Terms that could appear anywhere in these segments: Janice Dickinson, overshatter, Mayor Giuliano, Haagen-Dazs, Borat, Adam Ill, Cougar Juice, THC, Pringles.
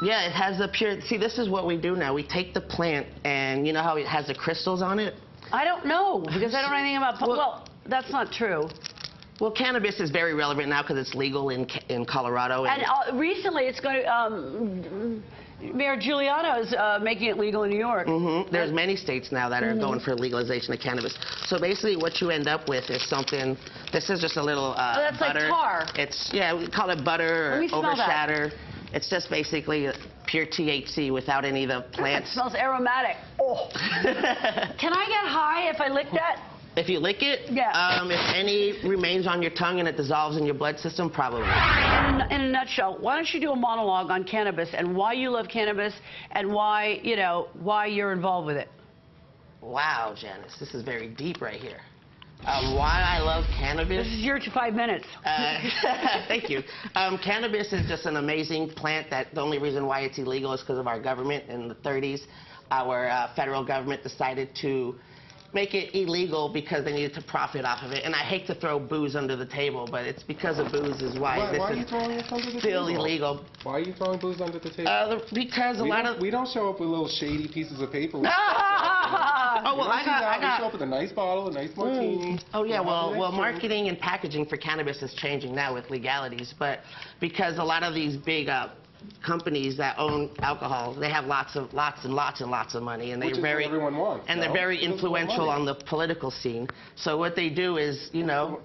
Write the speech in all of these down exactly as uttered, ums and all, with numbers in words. Yeah, it has a pure... See, this is what we do now. We take the plant, and you know how it has the crystals on it? I don't know, because I don't know anything about... Well, well that's not true. Well, cannabis is very relevant now because it's legal in, in Colorado. And, and uh, recently, it's going to... Um, Mayor Giuliano is uh, making it legal in New York. Mm-hmm. There's many states now that are mm-hmm. going for legalization of cannabis. So basically what you end up with is something, this is just a little uh, oh, that's butter. Like tar. It's, yeah, we call it butter or overshatter. It's just basically pure T H C without any of the plants. It smells aromatic. Oh. Can I get high if I lick that? If you lick it? Yeah. Um, if any remains on your tongue and it dissolves in your blood system, probably. In a nutshell, why don't you do a monologue on cannabis and why you love cannabis and why, you know, why you're involved with it? Wow, Janice, this is very deep right here. Um, why I love cannabis? This is your five minutes. Uh, thank you. Um, cannabis is just an amazing plant that the only reason why it's illegal is because of our government. In the thirties, our uh, federal government decided to make it illegal because they needed to profit off of it. And I hate to throw booze under the table, but it's because of booze is why, why this why are you throwing this under the still table? Illegal. Why are you throwing booze under the table? Uh, because a we lot of... We don't show up with little shady pieces of paper. No! Oh, well, I got, I got... We show up with a nice bottle, a nice martini. Mm. Oh, yeah, well, well, marketing and packaging for cannabis is changing now with legalities, but because a lot of these big... Uh, companies that own alcohol, they have lots of lots and lots and lots of money, and they're very everyone wants, and they're very influential on the political scene. So what they do is, you know,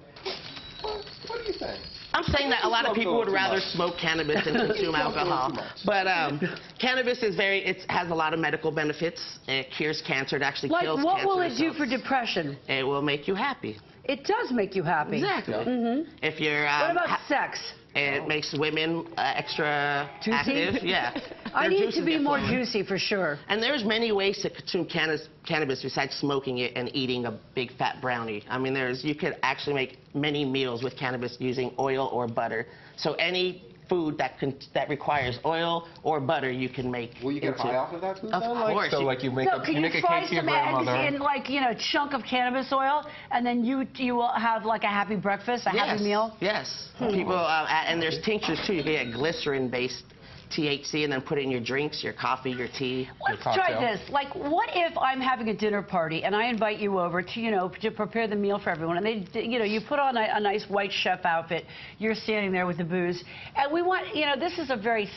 what do you think? I'm saying that a lot of people would rather smoke cannabis than consume alcohol. But um, cannabis is very, it has a lot of medical benefits. It cures cancer. It actually kills cancer. Like, what will it do for depression? It will make you happy. It does make you happy. Exactly. Mm-hmm. If you're um, what about sex? It oh. makes women uh, extra juicy? active. Yeah. I need to be more juicy for sure. And there's many ways to consume cannabis, cannabis besides smoking it and eating a big fat brownie. I mean, there's you could actually make many meals with cannabis using oil or butter. So any food that can, that requires oil or butter, you can make. Will you get into. high off of that food? Of though? course. Like, so like you make no, a, you you make a cake for your grandmother. Can you fry some eggs in like you know a chunk of cannabis oil, and then you you will have like a happy breakfast, a yes. happy meal. Yes. Hmm. People uh, and there's tinctures too. You can get glycerin-based T H C and then put it in your drinks, your coffee, your tea. Let's your try this. Like, what if I'm having a dinner party and I invite you over to, you know, to prepare the meal for everyone, and they, you know, you put on a, a nice white chef outfit, you're standing there with the booze, and we want, you know, this is a very,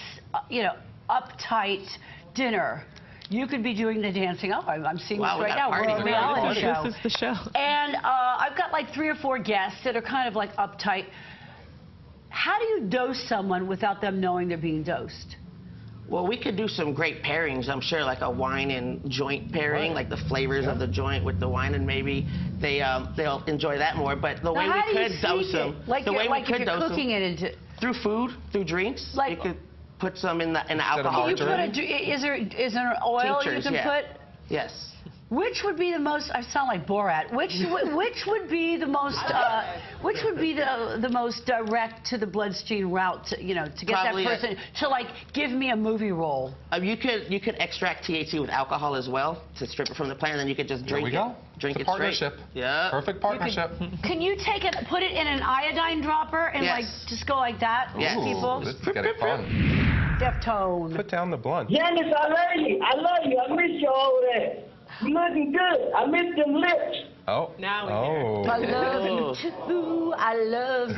you know, uptight dinner. You could be doing the dancing. Oh, I'm, I'm seeing wow, this right now. We're on a reality show. This is the show. And uh, I've got like three or four guests that are kind of like uptight. How do you dose someone without them knowing they're being dosed? Well, we could do some great pairings, I'm sure, like a wine and joint pairing, like the flavors yeah. of the joint with the wine, and maybe they, um, they'll enjoy that more. But the now way we could dose them, like the way like we could dose cooking them, it into through food, through drinks, like, you could put some in the, in the alcohol. You put a, is, there, is there an oil Tinctures, you can yeah. put? Yes. Which would be the most? I sound like Borat. Which which would be the most? Uh, which would be the the most direct to the bloodstream route? To, you know, to get Probably that person a, to like give me a movie role. Um, you could you could extract T H C with alcohol as well to strip it from the plant, and then you could just drink Here we it. Go. Drink it's a it partnership. Straight. Yeah. Perfect partnership. You could, can you take it, put it in an iodine dropper, and yes. like just go like that? Yes. Ooh, people. This is getting fun. Deftone. Put down the blunt. Janice, I love you. I love you. I miss you all day. Looking good. I miss them lips. Oh. Now we're oh. I love you too. I love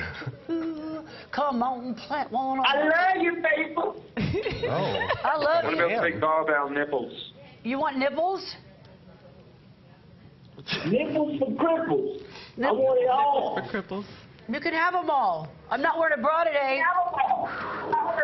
you. Come on, plant one on. I love you, people. Oh. I love what you. What about big barbell nipples? You want nipples? Nipples for cripples. Nipples. I want it all. Nipples for cripples. You can have them all. I'm not wearing a bra today.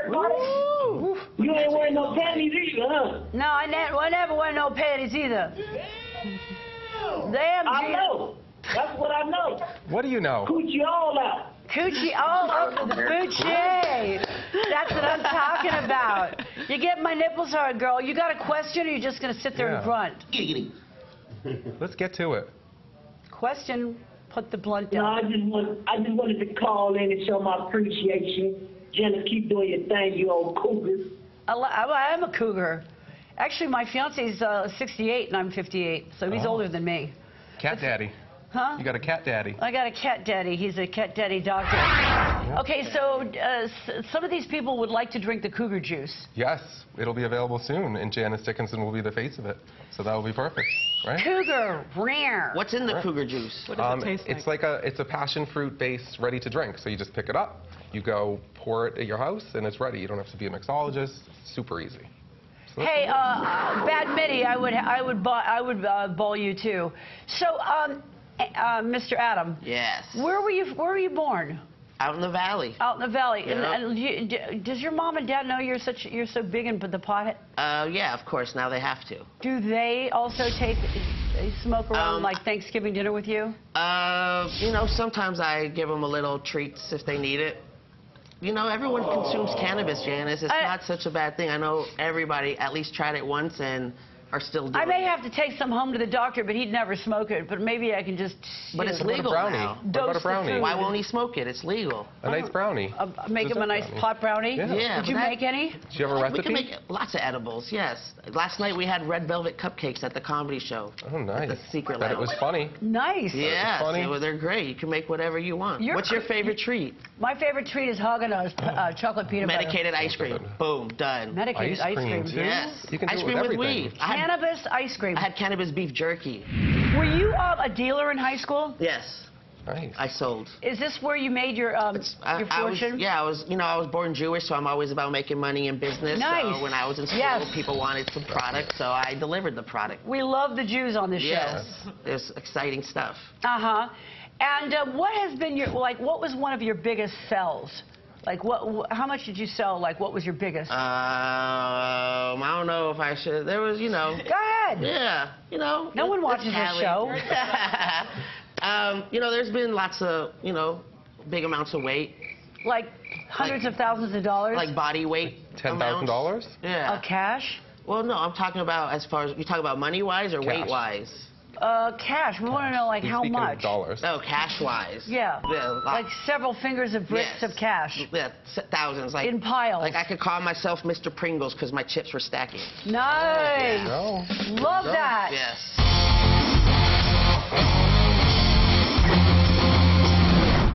Ooh. You ain't wearing no panties either, huh? No, I never, I never wear no panties either. Damn. Damn. I know. That's what I know. What do you know? Coochie all out. Coochie all over the boochie. That's what I'm talking about. You get my nipples hard, girl. You got a question, or you're just gonna sit there yeah. and grunt? Let's get to it. Question. Put the blunt down. No, I just want, I just wanted to call in and show my appreciation. Jenna, keep doing your thing, you old cougar. I, I am a cougar. Actually, my fiance is uh, sixty-eight and I'm fifty-eight, so he's oh. older than me. Cat That's, Daddy. Huh? You got a cat daddy. I got a cat daddy. He's a cat daddy doctor. Okay, so uh, some of these people would like to drink the Cougar Juice. Yes, it'll be available soon, and Janice Dickinson will be the face of it. So that will be perfect, right? Cougar, rare. What's in the right. Cougar Juice? What does um, it taste like? It's like a, it's a passion fruit base ready to drink. So you just pick it up, you go pour it at your house, and it's ready. You don't have to be a mixologist. It's super easy. Hey, uh, Bad Mitty, I would, I would, bowl, I would uh, bowl you too. So, um, uh, Mister Adam. Yes. Where were you? Where were you born? Out in the valley. Out in the valley. Yep. And, and you, does your mom and dad know you're such, you're so big in the pothead? Uh, yeah, of course. Now they have to. Do they also take, they smoke around um, like Thanksgiving dinner with you? Uh, you know, sometimes I give them a little treats if they need it. You know, everyone consumes cannabis, Janice. It's I, not such a bad thing. I know everybody at least tried it once and are still doing it. I may it. have to take some home to the doctor, but he'd never smoke it. But maybe I can just... But it's legal now. What about a brownie? Why won't he smoke it? It's legal. A nice brownie. Uh, make him a nice pot brownie? Yeah. yeah Did you that, make any? Do you have a recipe? We can make lots of edibles, yes. Last night we had red velvet cupcakes at the comedy show. Oh, nice. At the secret lounge. That was funny. Nice. Yeah, so they're great. You can make whatever you want. Your, What's your favorite treat? My favorite treat is Haagen-Dazs uh, chocolate peanut butter. Medicated ice cream. Boom, done. Medicated ice cream. Ice cream. Yes. You can do ice cream with, with weed. Cannabis ice cream. I had cannabis beef jerky. Were you uh, a dealer in high school? Yes. Nice. I sold. Is this where you made your um, I, your fortune? I was, yeah, I was. You know, I was born Jewish, so I'm always about making money in business. Nice. So when I was in school, yes. people wanted some product, so I delivered the product. We love the Jews on this yes. show. Yes. There's exciting stuff. Uh huh. And uh, what has been your like? What was one of your biggest sells? Like, what? How much did you sell? Like, what was your biggest? Um, I don't know if I should. There was, you know. Go ahead. Yeah, you know. No one watches this show. um, you know, there's been lots of, you know, big amounts of weight. Like hundreds like, of thousands of dollars. Like body weight. Ten thousand dollars. Yeah. Of cash. Well, no, I'm talking about as far as you talk about money wise or weight wise. Uh, cash. We cash. want to know, like, He's how much? Dollars. Oh, cash-wise. Yeah. yeah like several fingers of bricks yes. of cash. Yeah, thousands. Like, in piles. Like, I could call myself Mister Pringles because my chips were stacking. Nice. Love that. Yes.